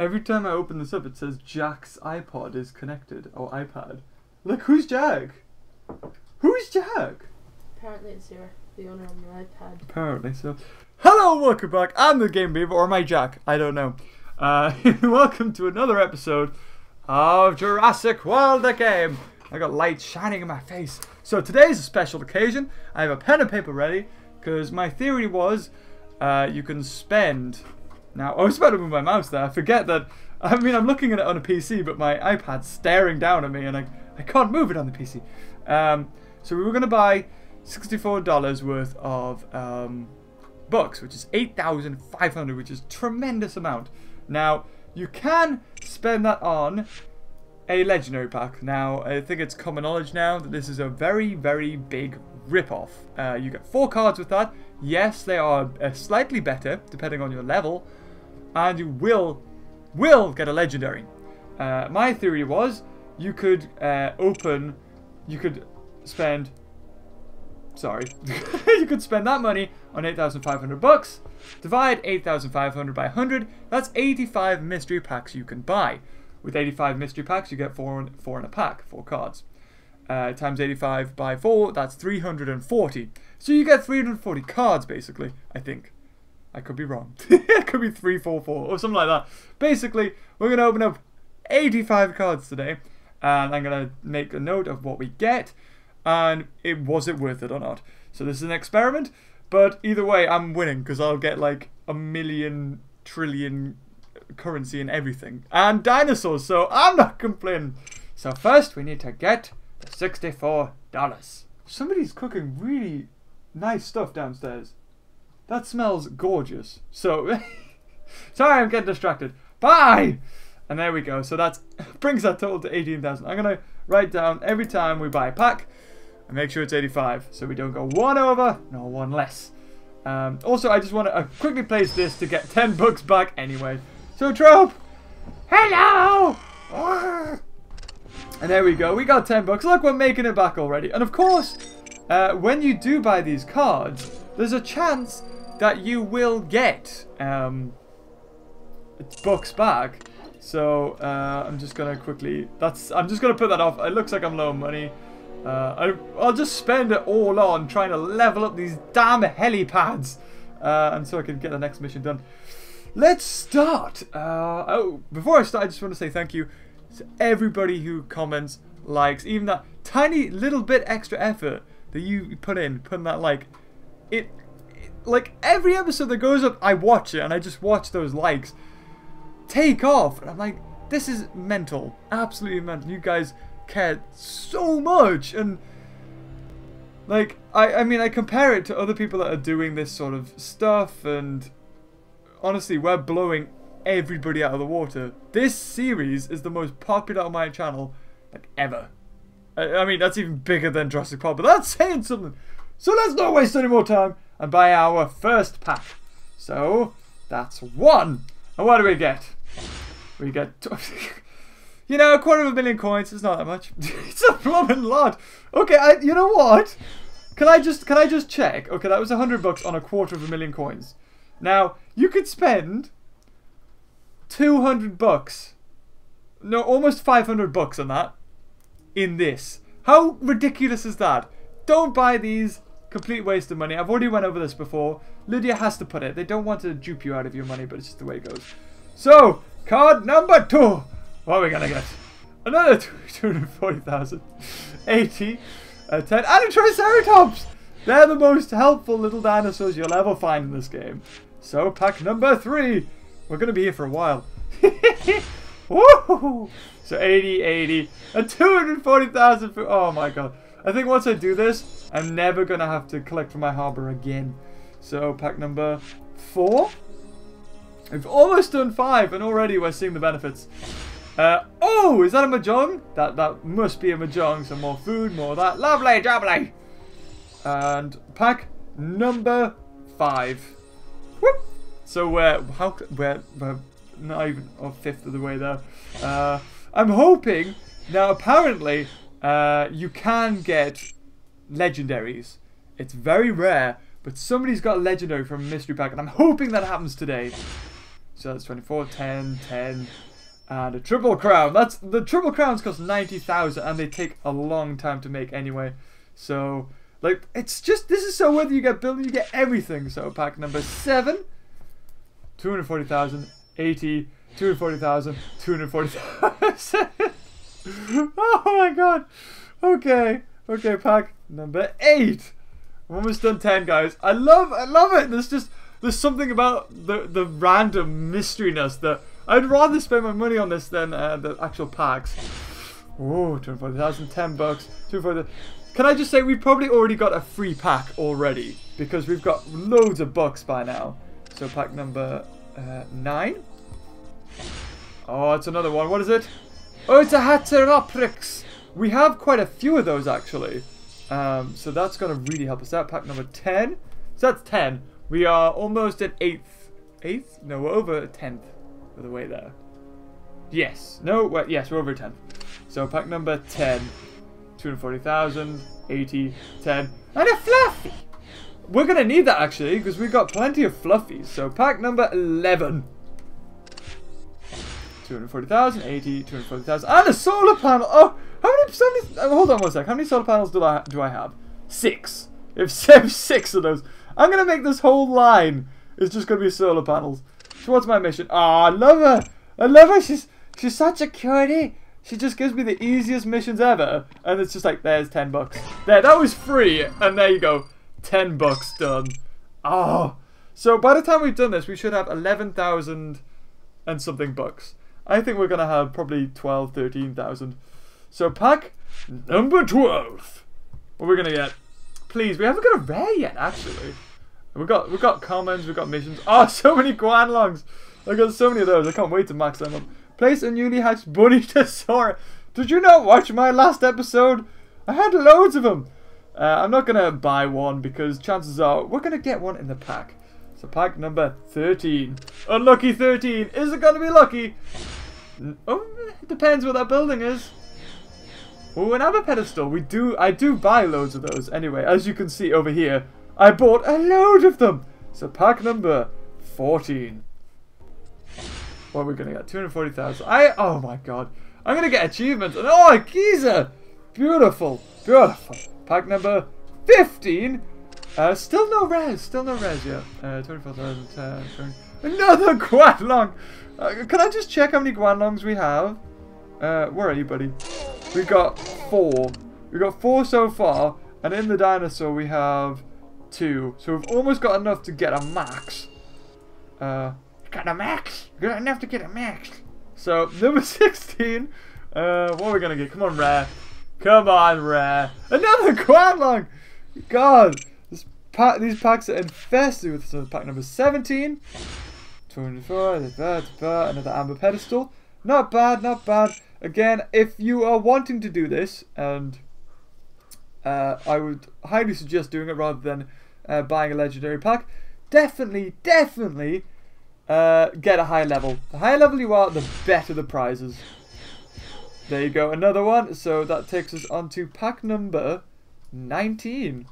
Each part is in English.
Every time I open this up, it says Jack's iPod is connected, or iPad. Look, who's Jack? Who's Jack? Apparently it's your, the owner of your iPad. Apparently so. Hello, welcome back. I'm the Game Beaver, or my Jack. I don't know. Welcome to another episode of Jurassic World The Game. I got light shining in my face. So today's a special occasion. I have a pen and paper ready, because my theory was you can spend... Now, I was about to move my mouse there. I forget that. I mean, I'm looking at it on a PC, but my iPad's staring down at me, and I can't move it on the PC. So we were going to buy $64 worth of books, which is 8,500, which is a tremendous amount. Now, you can spend that on a legendary pack. Now, I think it's common knowledge now that this is a very, very big rip-off. You get 4 cards with that. Yes, they are slightly better, depending on your level. And you will get a legendary. My theory was you could spend... Sorry. You could spend that money on 8,500 bucks. Divide 8,500 by 100. That's 85 mystery packs you can buy. With 85 mystery packs, you get four in a pack. 4 cards. Times 85 by 4, that's 340. So you get 340 cards, basically, I think. I could be wrong. It could be 344 or something like that. Basically, we're going to open up 85 cards today. And I'm going to make a note of what we get. And was it worth it or not. So this is an experiment. But either way, I'm winning. Because I'll get like a million trillion currency and everything. And dinosaurs. So I'm not complaining. So first, we need to get $64. Somebody's cooking really nice stuff downstairs. That smells gorgeous. So, sorry, I'm getting distracted. Bye! And there we go. So that brings our total to 18,000. I'm going to write down every time we buy a pack and make sure it's 85. So we don't go one over, nor one less. Also, I just want to quickly place this to get 10 bucks back anyway. So, Trope! Hello! Arrgh! And there we go, we got 10 bucks. Look, we're making it back already. And of course, when you do buy these cards, there's a chance that you will get bucks back. So I'm just gonna quickly, I'm just gonna put that off. It looks like I'm low on money. I'll just spend it all on trying to level up these damn helipads, and so I can get the next mission done. Let's start. Before I start, I just want to say thank you. So everybody who comments, likes, even that tiny little bit extra effort that you put in, putting that like, like every episode that goes up, I watch it and I just watch those likes take off. And I'm like, this is mental, absolutely mental. You guys care so much. And like, I mean, I compare it to other people that are doing this sort of stuff. And honestly, we're blowing everybody out of the water. This series is the most popular on my channel, like, ever. I mean, that's even bigger than Jurassic Park, but that's saying something. So let's not waste any more time and buy our first pack. So that's 1. And what do we get? We get you know, $250,000 coins. It's not that much. It's a blooming lot. Okay, you know what, can I just check? Okay, that was 100 bucks on $250,000 coins. Now you could spend 200 bucks, no, almost 500 bucks on that, in this. How ridiculous is that? Don't buy these, complete waste of money. I've already went over this before. Ludia has to put it. They don't want to dupe you out of your money, but it's just the way it goes. So, card number 2. What are we gonna get? Another 240,000, 80, a 10, and a Triceratops. They're the most helpful little dinosaurs you'll ever find in this game. So, pack number 3. We're going to be here for a while. Woo! So 80, 80, and 240,000. Oh my god. I think once I do this, I'm never going to have to collect from my harbour again. So pack number 4. We've almost done 5, and already we're seeing the benefits. Oh, is that a Mahjong? That must be a Mahjong. So more food, more of that. Lovely, jubbly. And pack number 5. Whoop. So we're not even a fifth of the way there. I'm hoping, now apparently, you can get legendaries. It's very rare, but somebody's got a legendary from a mystery pack, and I'm hoping that happens today. So that's 24, 10, 10, and a triple crown. That's the triple crowns cost 90,000, and they take a long time to make anyway. So like, it's just, this is so worth it. You get building, you get everything. So pack number 7, 240,000, 80, 240,000, 240,000. Oh my god. Okay. Okay, pack number 8. We're almost done 10, guys. I love it. There's something about the random mysteryness that I'd rather spend my money on this than the actual packs. Oh, 240,000, $10, 240,000. Can I just say we probably already got a free pack already because we've got loads of bucks by now. So pack number 9. Oh, it's another one. What is it? Oh, it's a Hatzegopteryx. We have quite a few of those actually. So that's going to really help us out. Pack number 10. So that's 10. We are almost at 8th. 8th? No, we're over 10th of the way there. Yes. No, yes, we're over 10th. So pack number 10. 240,000, 80, 10, and a fluffy! We're going to need that actually because we've got plenty of fluffies. So pack number 11. 240,000, 80, 240,000, and a solar panel. Oh, how many, hold on one sec. How many solar panels do I have? 6. If 6 of those, I'm gonna make this whole line. It's just gonna be solar panels. So what's my mission? Ah, oh, I love her. I love her. She's such a cutie. She just gives me the easiest missions ever, and it's just like, there's $10. There, that was free, and there you go, $10 done. Oh, so by the time we've done this, we should have 11,000 and something bucks. I think we're going to have probably 12, 13,000. So pack number 12. What are we going to get? Please, we haven't got a rare yet, actually. We've got commons, we've got missions. Oh, so many Guanlongs. I've got so many of those. I can't wait to max them up. Place a newly hatched bunny thesaurus. Did you not watch my last episode? I had loads of them. I'm not going to buy one because chances are we're going to get one in the pack. So pack number 13. Unlucky 13. Is it going to be lucky? Oh, it depends what that building is. Oh, another pedestal. I do buy loads of those. Anyway, as you can see over here, I bought a load of them. So pack number 14. What are we gonna get? 240,000. Oh my god. I'm gonna get achievements. And oh, a geezer! Beautiful, beautiful. Pack number 15. Still no res yet. 24,000. Another Guanlong. Can I just check how many Guanlongs we have? Where are you, buddy? We've got 4. We've got 4 so far, and in the dinosaur we have 2. So we've almost got enough to get a max. Got a max. Got enough to get a max. So number 16. What are we gonna get? Come on, rare. Come on, rare. Another Guanlong. God, these packs are infested with. So pack number 17. 24, another amber pedestal. Not bad, not bad. Again, if you are wanting to do this, and I would highly suggest doing it rather than buying a legendary pack, definitely get a high level. The higher level you are, the better the prizes. There you go, another one. So that takes us on to pack number 19.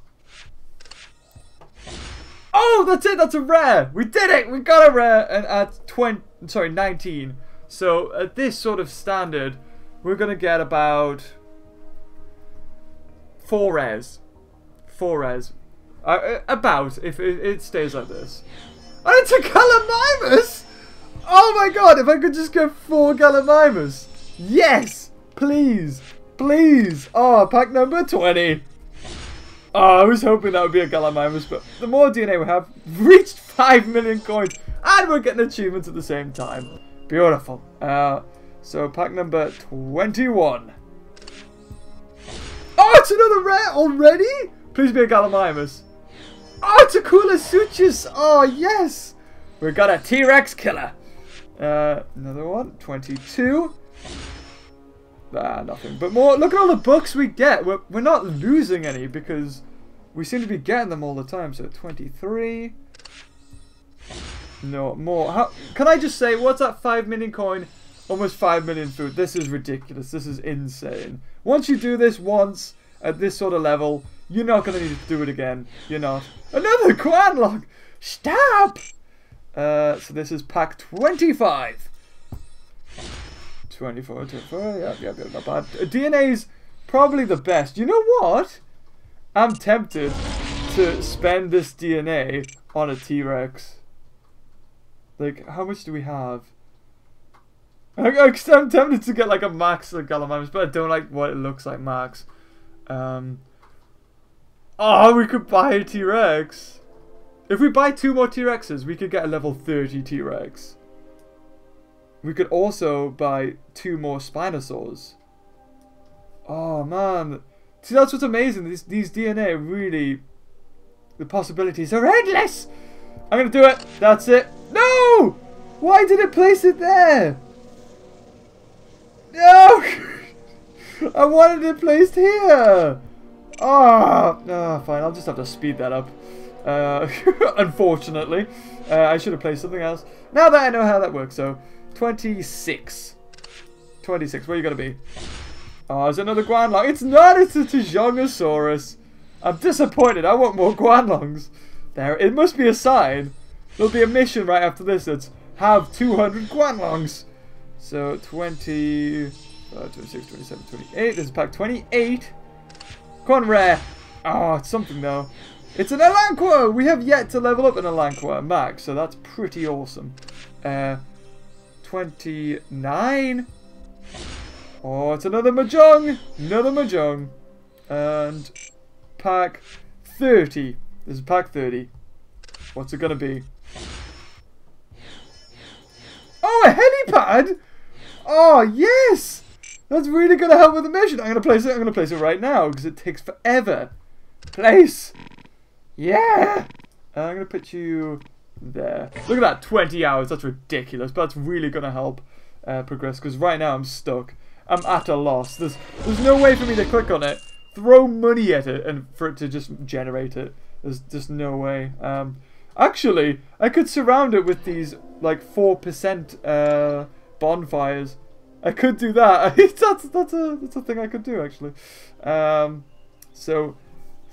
Oh, that's it. That's a rare. We did it. We got a rare, and at 19. So at this sort of standard, we're gonna get about 4 rares. 4 rares, about, if it stays like this. And it's a Gallimimus! Oh my god! If I could just get 4 Gallimimus, yes, please, please. Oh, pack number 20. Oh, I was hoping that would be a Gallimimus, but the more DNA we have, reached 5 million coins, and we're getting achievements at the same time. Beautiful. So pack number 21. Oh, it's another rare already? Please be a Gallimimus. Oh, it's a Corythosaurus. Oh, yes. We've got a T-Rex killer. Another one. 22. Nothing. But more. Look at all the books we get. We're not losing any because we seem to be getting them all the time. So 23. No more. How, can I just say, what's that 5 million coin? Almost 5 million food. This is ridiculous. This is insane. Once you do this once at this sort of level, you're not going to need to do it again. You're not. Another Guanlong. Stop! So this is pack 25. 24, 24, yeah, not bad. DNA's probably the best. You know what? I'm tempted to spend this DNA on a T-Rex. Like, how much do we have? I'm tempted to get like a max of Gallimimus, but I don't like what it looks like max. Oh, we could buy a T-Rex. If we buy 2 more T-Rexes, we could get a level 30 T-Rex. We could also buy 2 more Spinosaurs. Oh man. See, that's what's amazing. These DNA really... The possibilities are endless! I'm gonna do it. That's it. No! Why did it place it there? No! I wanted it placed here! Ah, oh, fine. I'll just have to speed that up. Unfortunately. I should have placed something else. Now that I know how that works, though. 26. 26. Where are you gonna be? Oh, there's another Guanlong. It's not! It's a Tuojiangosaurus. I'm disappointed. I want more Guanlongs. There. It must be a sign. There'll be a mission right after this that's have 200 Guanlongs. So, 20... 26, 27, 28. This is pack 28. Come on, rare. Oh, it's something, though. It's an Alanqua! We have yet to level up an Alanqua max, so that's pretty awesome. 29. Oh, it's another Majung. Another Majung. And pack 30. This is pack 30. What's it gonna be? Oh, a helipad! Oh, yes! That's really gonna help with the mission. I'm gonna place it right now, because it takes forever. Place! Yeah! I'm gonna put you there. Look at that, 20 hours. That's ridiculous, but that's really gonna help progress, because right now I'm stuck. I'm at a loss. There's no way for me to click on it, throw money at it, and for it to just generate it. There's just no way. Actually, I could surround it with these, like, 4% bonfires. I could do that. that's a thing I could do, actually. So,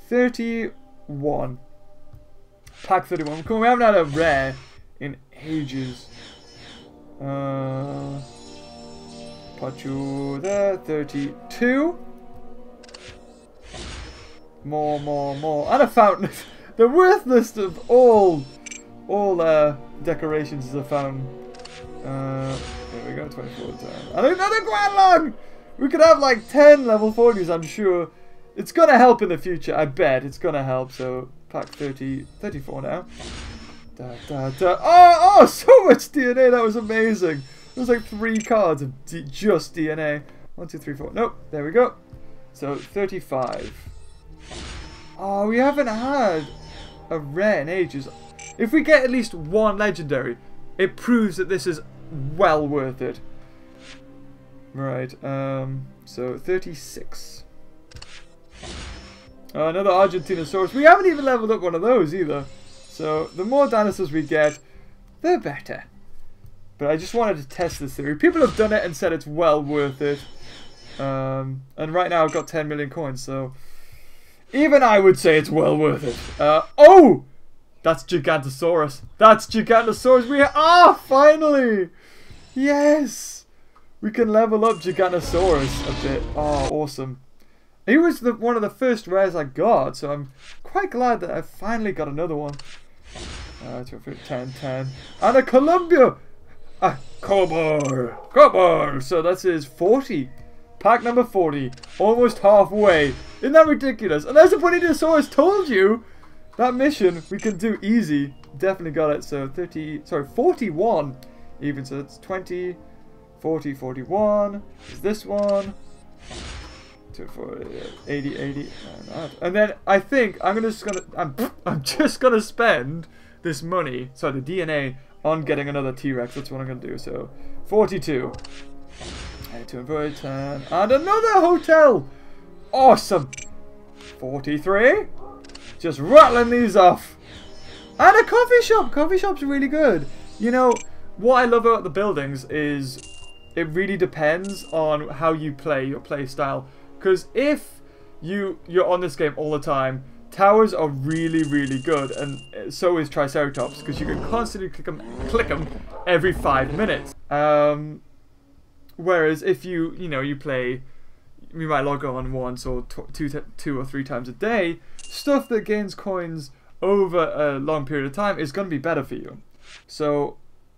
31. Pack 31. Come on, we haven't had a rare in ages. Put you there. 32. More. And a fountain. The worthless of all decorations is a fountain. There we go, 24 times. And another Guanlong! We could have like 10 level 40s, I'm sure. It's gonna help in the future, I bet. It's gonna help, so pack 30, 34 now. Oh, so much DNA, that was amazing. It was like 3 cards of just DNA. 1, 2, 3, 4, nope, there we go. So, 35. Oh, we haven't had a rare in ages. If we get at least 1 legendary, it proves that this is well worth it. Right, so 36. Oh, another Argentinosaurus. We haven't even leveled up one of those either. So the more dinosaurs we get, the better. But I just wanted to test this theory. People have done it and said it's well worth it. And right now I've got 10 million coins, so... Even I would say it's well worth it. Oh! That's Gigantosaurus. That's Gigantosaurus. We are finally. Yes. We can level up Gigantosaurus a bit. Oh, awesome. He was one of the first rares I got, so I'm quite glad that I finally got another one. 10, 10. And a Columbia. A Cobor. Cobor. So that is 40. Pack number 40. Almost halfway. Isn't that ridiculous? Unless the Ponytosaurus told you. That mission we can do easy. Definitely got it. So 41 even. So that's 20, 40, 41. Is this one? 240, 80, 80. And then I think I'm just gonna spend this money, sorry, the DNA, on getting another T-Rex. That's what I'm gonna do. So 42. 210. And another hotel! Awesome! 43. Just rattling these off. And a coffee shop. Coffee shops are really good. You know, what I love about the buildings is it really depends on how you play your play style. Because if you're on this game all the time, Towers are really, really good, and so is Triceratops, because you can constantly click them every 5 minutes. Whereas if you play, you might log on once or two or three times a day, stuff that gains coins over a long period of time is going to be better for you. So,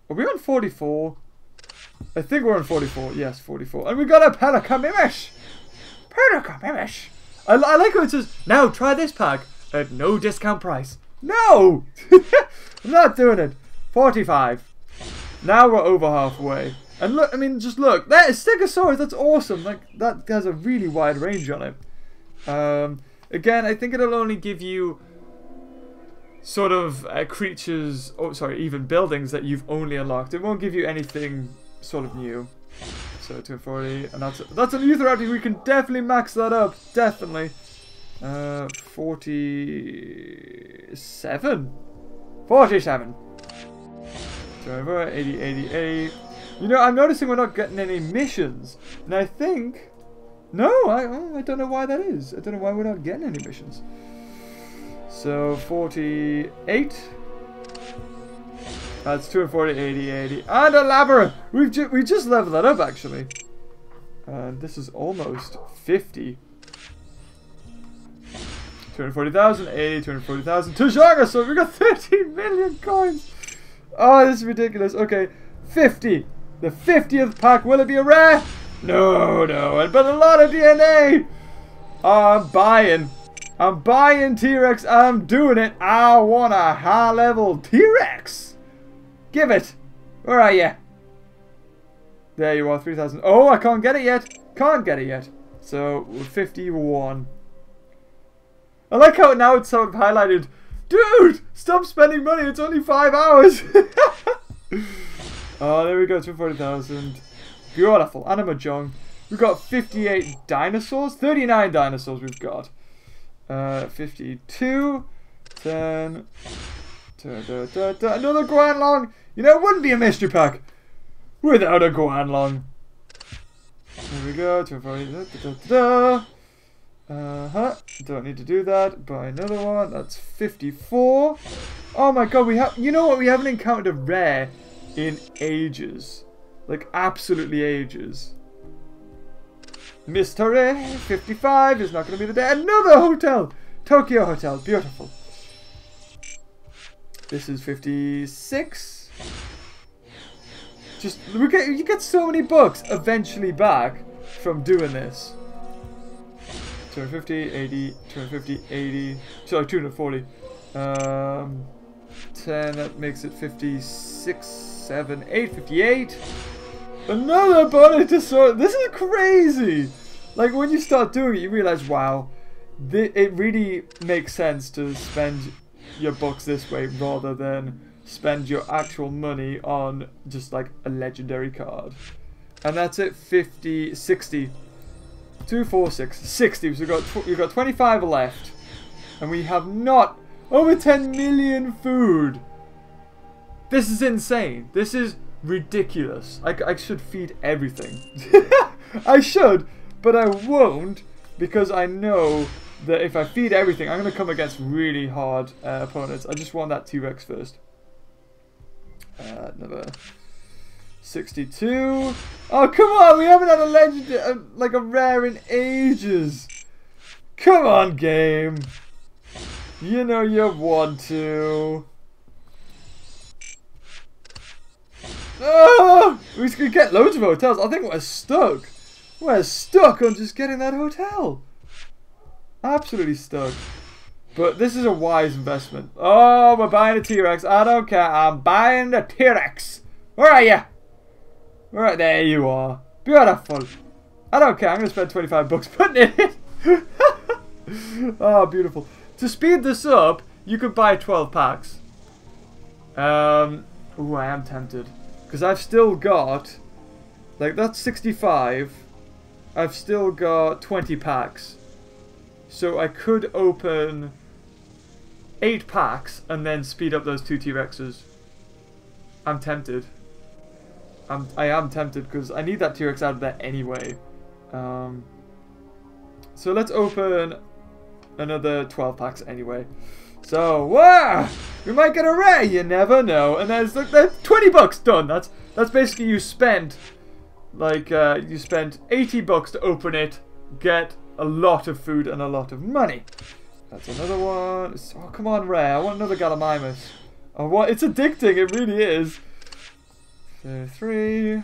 are we on 44? I think we're on 44. Yes, 44. And we got a Pelecanimimus! Pelecanimimus! I like how it says, now try this pack at no discount price. No! I'm not doing it. 45. Now we're over halfway. And look, I mean, just look. That is Stegosaurus. That's awesome. Like, that has a really wide range on it. Again, I think it'll only give you sort of creatures, even buildings that you've only unlocked. It won't give you anything sort of new. So 240, and that's an Eutherapy. We can definitely max that up, definitely. 47. 80, 88. You know, I'm noticing we're not getting any missions, and I think, I don't know why that is. I don't know why we're not getting any missions. So 48. That's 240, 80, 80, and a labyrinth! We just leveled that up, actually. This is almost 50. 240,000, 80, 240,000. Tuojiangosaurus, so we got 13 million coins! Oh, this is ridiculous. Okay, 50. The 50th pack, will it be a rare? No, but a lot of DNA! Oh, I'm buying T-Rex, I'm doing it. I want a high-level T-Rex! Give it! Where are you? There you are, 3,000. Oh, I can't get it yet! Can't get it yet! So, 51. I like how now it's sort of highlighted. Dude! Stop spending money, it's only 5 hours! Oh, there we go, 240,000. Beautiful, and a Mahjong. We've got 58 dinosaurs. 39 dinosaurs we've got. 52. 10. Another Guanlong! You know, it wouldn't be a mystery pack without a Guanlong. Here we go. Don't need to do that. Buy another one. That's 54. Oh my god, we have. You know what? We haven't encountered a rare in ages. Like, absolutely ages. Mystery 55 is not going to be the day. Another hotel! Tokyo Hotel. Beautiful. This is 56. Just you get so many bucks eventually back from doing this. 250, 80, 250, 80. Sorry, 240. 10. That makes it 56, 7, 8, 58. Another body disorder. This is crazy. Like, when you start doing it, you realize, wow, it really makes sense to spend your bucks this way rather than spend your actual money on just like a legendary card. And that's it. 50, 60, 246, 60. So we've got 25 left, and we have not over 10 million food. This is insane. This is ridiculous. I should feed everything. I should, but I won't, because I know that if I feed everything, I'm going to come against really hard opponents. I just want that T-Rex first. Number 62. Oh, come on! We haven't had a legendary, like a rare in ages. Come on, game. You know you want to. Oh! We could get loads of hotels. I think we're stuck. We're stuck on just getting that hotel. Absolutely stuck. But this is a wise investment. Oh, we're buying a T-Rex. I don't care. I'm buying a T-Rex. Where are you? Right there you are. Beautiful. I don't care. I'm going to spend 25 bucks putting it in. Oh, beautiful. To speed this up, you could buy 12 packs. Ooh, I am tempted. Because I've still got, like, that's 65. I've still got 20 packs. So I could open 8 packs and then speed up those 2 T-Rexes. I'm tempted. I am tempted, because I need that T-Rex out of there anyway. So let's open another 12 packs anyway. So, wow! We might get a rare, you never know. And there's, look, there's 20 bucks done. That's basically you spent, like, you spent 80 bucks to open it, get a lot of food and a lot of money. That's another one. Oh, come on, rare. I want another Gallimimus. Oh, what? It's addicting, it really is. So, 3.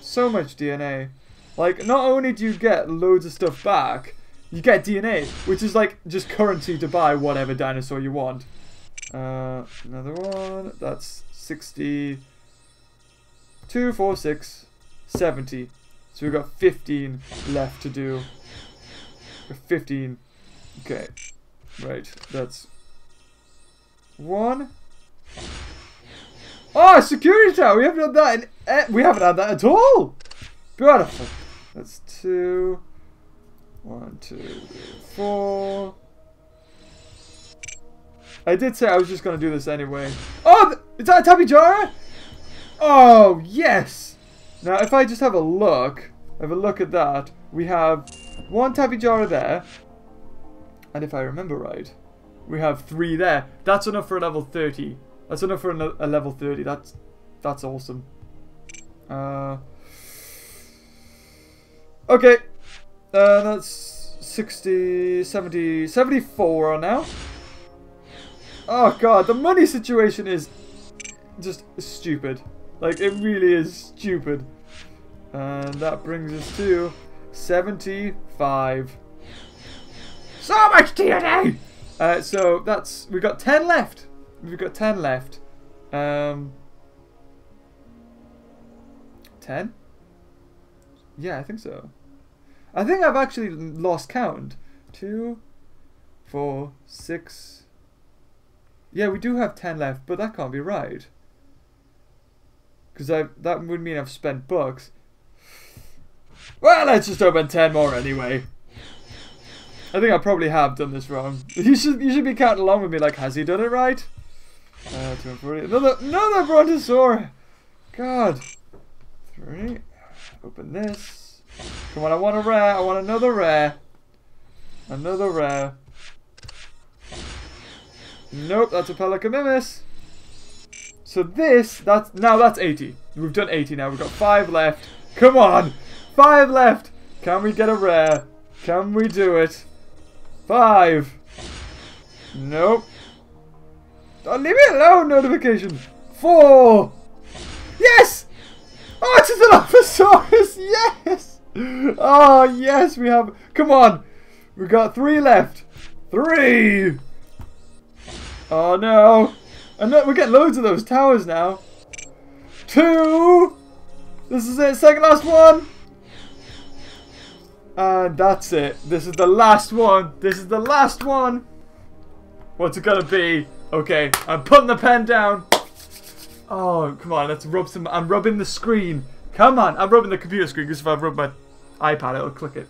So much DNA. Like, not only do you get loads of stuff back, you get DNA, which is like just currency to buy whatever dinosaur you want. Another one. That's 60. 2, 4, 6, 70. So we've got 15 left to do. 15. Okay. Right. That's 1. Oh, security tower! We haven't had that in we haven't had that at all! Beautiful. That's 2. 1, 2, 3, 4. I did say I was just gonna do this anyway. Oh, is that a Tapejara? Oh, yes! Now, if I just have a look at that, we have 1 Tapejara there. And if I remember right, we have 3 there. That's enough for a level 30. That's enough for a level 30. That's awesome. Okay. That's 60, 70, 74 now. Oh god, the money situation is just stupid. Like, it really is stupid. And that brings us to 75. So much DNA! So that's, we've got 10 left. We've got 10 left. 10? Yeah, I think so. I think I've actually lost count. 2, 4, 6. Yeah, we do have 10 left, but that can't be right. Because that would mean I've spent bucks. Well, let's just open 10 more anyway. I think I probably have done this wrong. You should be counting along with me. Like, has he done it right? 240. Another Brontosaur. God. 3. Open this. Come on, I want a rare. I want another rare. Another rare. Nope, that's a Pelecanimimus. So this, that's 80. We've done 80 now. We've got 5 left. Come on. 5 left. Can we get a rare? Can we do it? 5. Nope. Oh, leave me alone, notification. 4. Yes. Oh, it's an Dilophosaurus. Yes. Oh, yes, we have... Come on! We've got 3 left. 3! Oh, no. And look, we're getting loads of those towers now. 2! This is it. Second last one. And that's it. This is the last one. This is the last one. What's it gonna be? Okay, I'm putting the pen down. Oh, come on. Let's rub some... I'm rubbing the screen. Come on. I'm rubbing the computer screen because if I rub my... iPad, it'll click it.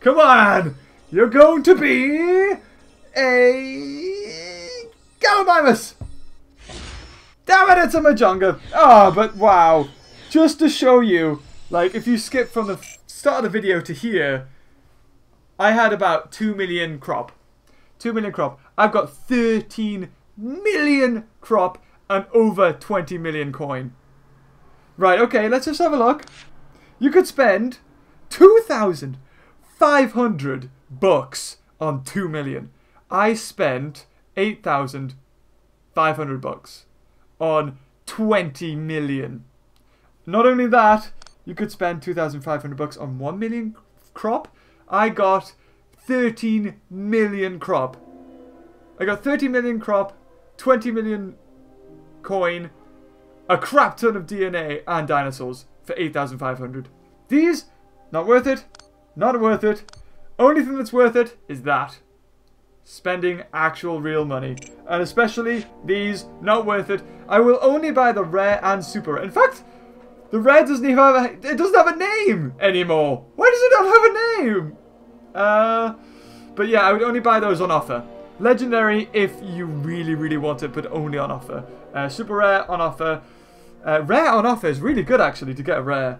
Come on! You're going to be a Gallimimus! Damn it, it's a Majunga! Ah, oh, but wow. Just to show you, like, if you skip from the start of the video to here, I had about 2 million crop. 2 million crop. I've got 13 million crop and over 20 million coin. Right, okay, let's just have a look. You could spend 2,500 bucks on 2 million. I spent 8,500 bucks on 20 million. Not only that, you could spend 2,500 bucks on 1 million crop. I got 13 million crop. I got 30 million crop, 20 million coin, a crap ton of DNA and dinosaurs. For 8,500. These, not worth it. Not worth it. Only thing that's worth it is that. Spending actual real money. And especially these, not worth it. I will only buy the rare and super rare. In fact, the rare doesn't even have a, it doesn't have a name anymore. Why does it not have a name? But yeah, I would only buy those on offer. Legendary if you really, really want it, but only on offer. Super rare on offer. Rare on offer is really good, actually, to get a rare.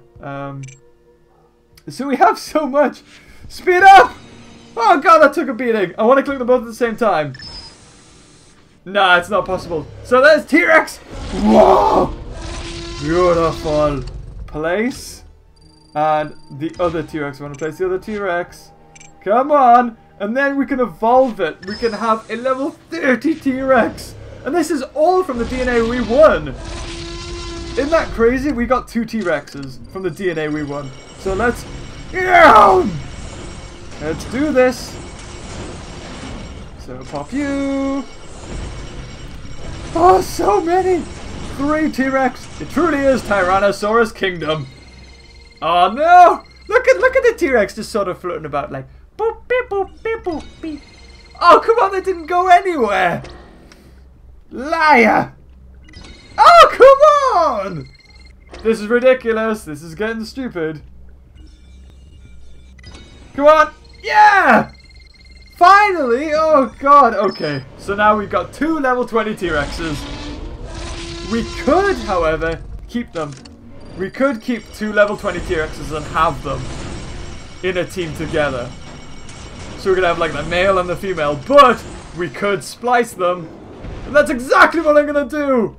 So we have so much. Speed up! Oh god, that took a beating. I want to click them both at the same time. Nah, it's not possible. So there's T-Rex. Whoa! Beautiful place. And the other T-Rex. We want to place the other T-Rex. Come on. And then we can evolve it. We can have a level 30 T-Rex. And this is all from the DNA we won. Isn't that crazy? We got 2 T-Rexes from the DNA we won. So let's... Yeah! Let's do this. So pop you. Oh, so many! 3 T-Rex. It truly is Tyrannosaurus Kingdom. Oh no! Look at the T-Rex just sort of floating about like boop beep boop beep boop beep. Oh come on, they didn't go anywhere. Liar! Oh come on! This is ridiculous. This is getting stupid. Come on! Yeah! Finally! Oh god, okay. So now we've got 2 level 20 T-Rexes. We could, however, keep them. We could keep 2 level 20 T-Rexes and have them in a team together. So we're gonna have like the male and the female, but we could splice them. And that's exactly what I'm gonna do!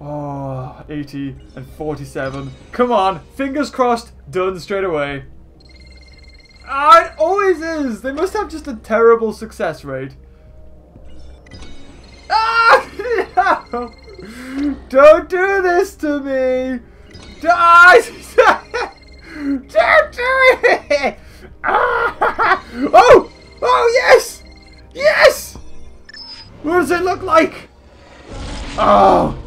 Oh, 80 and 47. Come on, fingers crossed, done straight away. Ah, it always is! They must have just a terrible success rate. Ah! No. Don't do this to me! Don't do it! Ah! Oh! Oh, yes! Yes! What does it look like? Oh!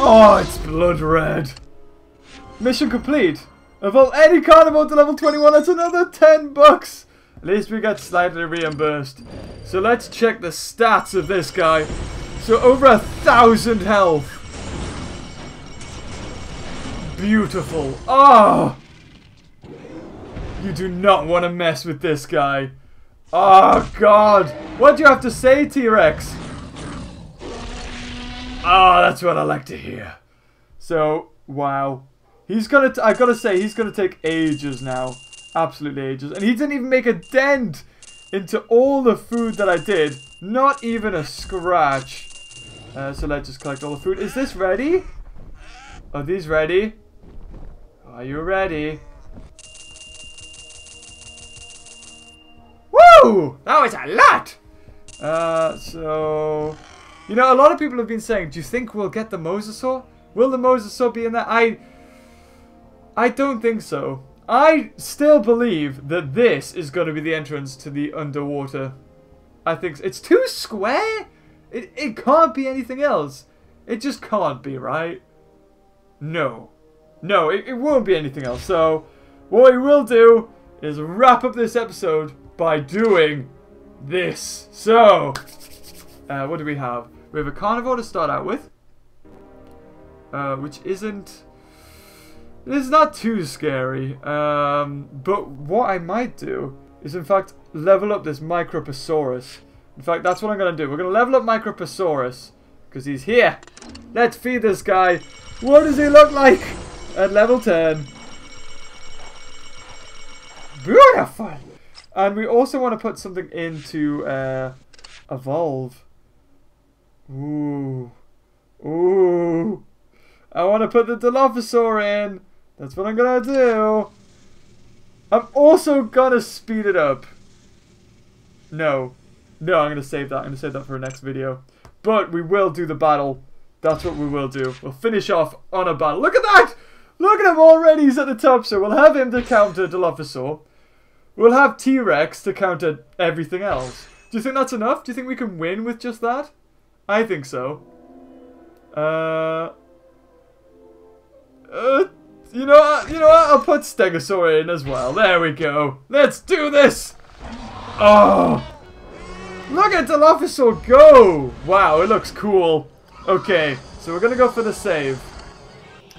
Oh, it's blood red. Mission complete. Evolve any carnivore to level 21, that's another 10 bucks! At least we got slightly reimbursed. So let's check the stats of this guy. So over 1,000 health. Beautiful. Oh! You do not want to mess with this guy. Oh god. What do you have to say, T-Rex? Oh, that's what I like to hear. So, wow. He's gonna, I gotta say, he's gonna take ages now. Absolutely ages. And he didn't even make a dent into all the food that I did. Not even a scratch. So let's just collect all the food. Is this ready? Are these ready? Are you ready? Woo! That was a lot! So... You know, a lot of people have been saying, do you think we'll get the Mosasaur? Will the Mosasaur be in there? I don't think so. I still believe that this is going to be the entrance to the underwater. I think so. It's too square. It can't be anything else. It just can't be, right? No. No, it won't be anything else. So, what we will do is wrap up this episode by doing this. So, what do we have? We have a carnivore to start out with. Which isn't... It's not too scary, but what I might do is, in fact, level up this Microceratus. In fact, that's what I'm going to do. We're going to level up Microceratus, because he's here. Let's feed this guy. What does he look like at level 10? Beautiful. And we also want to put something into evolve. Ooh. Ooh. I want to put the Dilophosaur in. That's what I'm going to do. I'm also going to speed it up. No. No, I'm going to save that. I'm going to save that for the next video. But we will do the battle. That's what we will do. We'll finish off on a battle. Look at that! Look at him already. He's at the top. So we'll have him to counter Dilophosaur. We'll have T-Rex to counter everything else. Do you think that's enough? Do you think we can win with just that? I think so. You know what? I'll put Stegosaurus in as well. There we go. Let's do this! Oh! Look at Dilophosaur go! Wow, it looks cool. Okay, so we're gonna go for the save.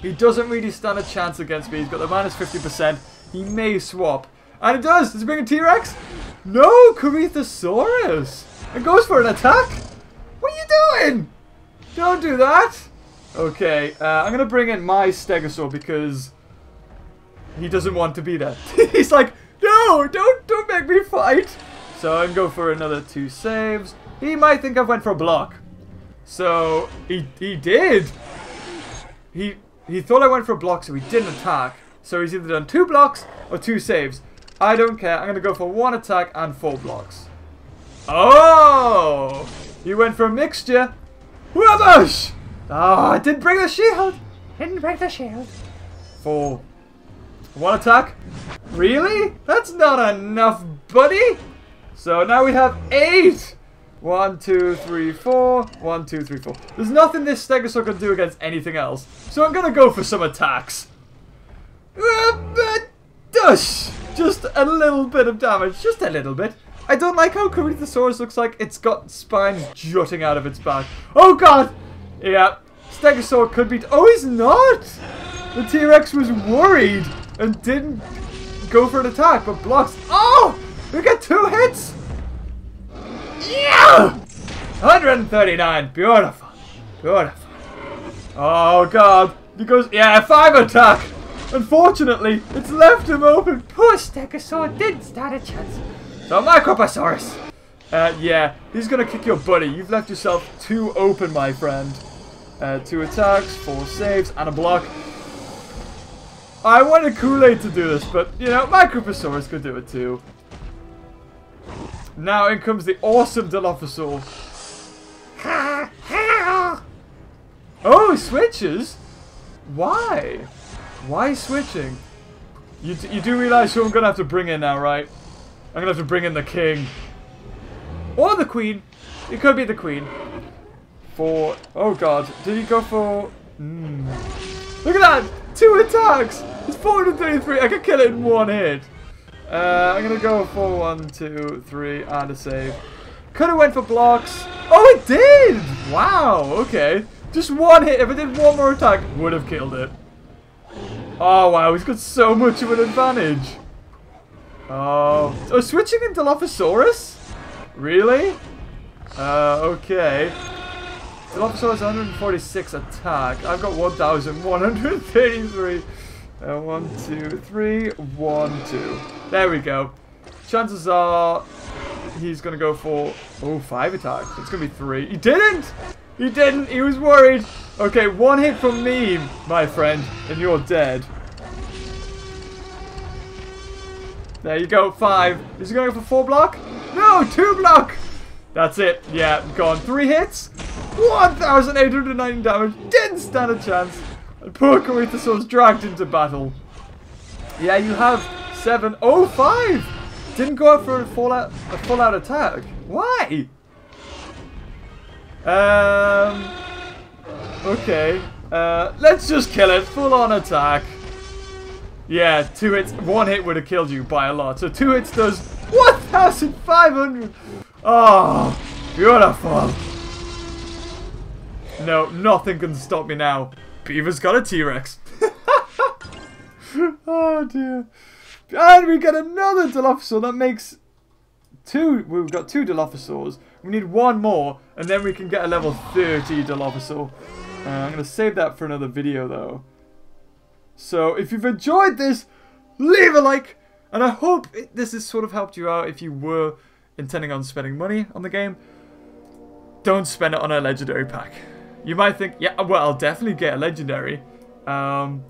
He doesn't really stand a chance against me. He's got the minus 50%. He may swap. And it does! Does it bring a T-Rex? No! Corythosaurus! It goes for an attack! What are you doing? Don't do that! Okay, I'm gonna bring in my Stegosaur because he doesn't want to be there. He's like, No, don't make me fight. So I'm going for another two saves. He might think I went for a block. So he did. He thought I went for a block, so he didn't attack. So he's either done two blocks or two saves. I don't care. I'm going to go for one attack and four blocks. Oh! You went for a mixture. Rubbish! Oh, I didn't bring the shield. Didn't break the shield. Four. One attack? Really? That's not enough, buddy. So now we have 8. 1, 2, 3, 4. 1, 2, 3, 4. There's nothing this Stegosaur can do against anything else. So I'm going to go for some attacks. Just a little bit of damage. Just a little bit. I don't like how Corythosaurus looks like it's got spines jutting out of its back. Oh, God. Yeah. Stegosaur could be... Oh, he's not. The T-Rex was worried and didn't go for an attack, but blocks. Oh! We got 2 hits! Yeah! 139. Beautiful. Beautiful. Oh, God. Because, yeah, 5 attack. Unfortunately, it's left him open. Poor Stegosaur didn't stand a chance. So, Micropasaurus. Yeah, he's going to kick your buddy. You've left yourself too open, my friend. 2 attacks, 4 saves, and a block. I wanted Kool-Aid to do this, but, you know, Microceratus could do it too. Now in comes the awesome Dilophosaurus. Oh, he switches? Why? Why switching? You do realize who I'm going to have to bring in now, right? I'm going to have to bring in the king. Or the queen. It could be the queen. For... Oh, God. Did he go for... Look at that! 2 attacks! It's 433. I can kill it in 1 hit. I'm going to go for 1, 2, 3, and a save. Could have went for blocks. Oh, it did! Wow, okay. Just 1 hit. If I did 1 more attack, would have killed it. Oh, wow. He's got so much of an advantage. Oh, switching into Dilophosaurus? Really? Okay. Dilophosaurus 146 attack. I've got 1,133. 1, 2, 3, 1, 2. There we go. Chances are he's going to go for... Oh, 5 attacks. It's going to be 3. He didn't! He didn't. He was worried. Okay, 1 hit from me, my friend, and you're dead. There you go, 5. Is he going to go for 4 block? No, 2 block! That's it. Yeah, gone. 3 hits. 1,890 damage. Didn't stand a chance. And poor Corythosaurus dragged into battle. Yeah, you have 7. Oh, 5! Didn't go out for a full-out attack. Why? Okay. Let's just kill it. Full-on attack. Yeah, 2 hits. 1 hit would have killed you by a lot. So 2 hits does 1,500. Oh, beautiful. No, nothing can stop me now. Beaver's got a T-Rex. Oh, dear. And we get another Dilophosaur. That makes 2. We've got 2 Dilophosaurs. We need 1 more, and then we can get a level 30 Dilophosaur. I'm going to save that for another video, though. So, if you've enjoyed this, leave a like. And I hope this has sort of helped you out if you were intending on spending money on the game. Don't spend it on a legendary pack. You might think, yeah, well, I'll definitely get a legendary. And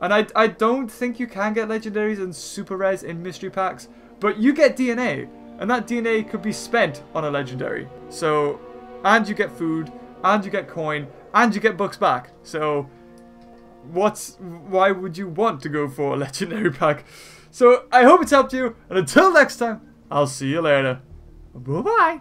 I don't think you can get legendaries and super rares in mystery packs. But you get DNA. And that DNA could be spent on a legendary. So, and you get food. And you get coin. And you get books back. So, why would you want to go for a legendary pack? So, I hope it's helped you. And until next time, I'll see you later. Bye-bye.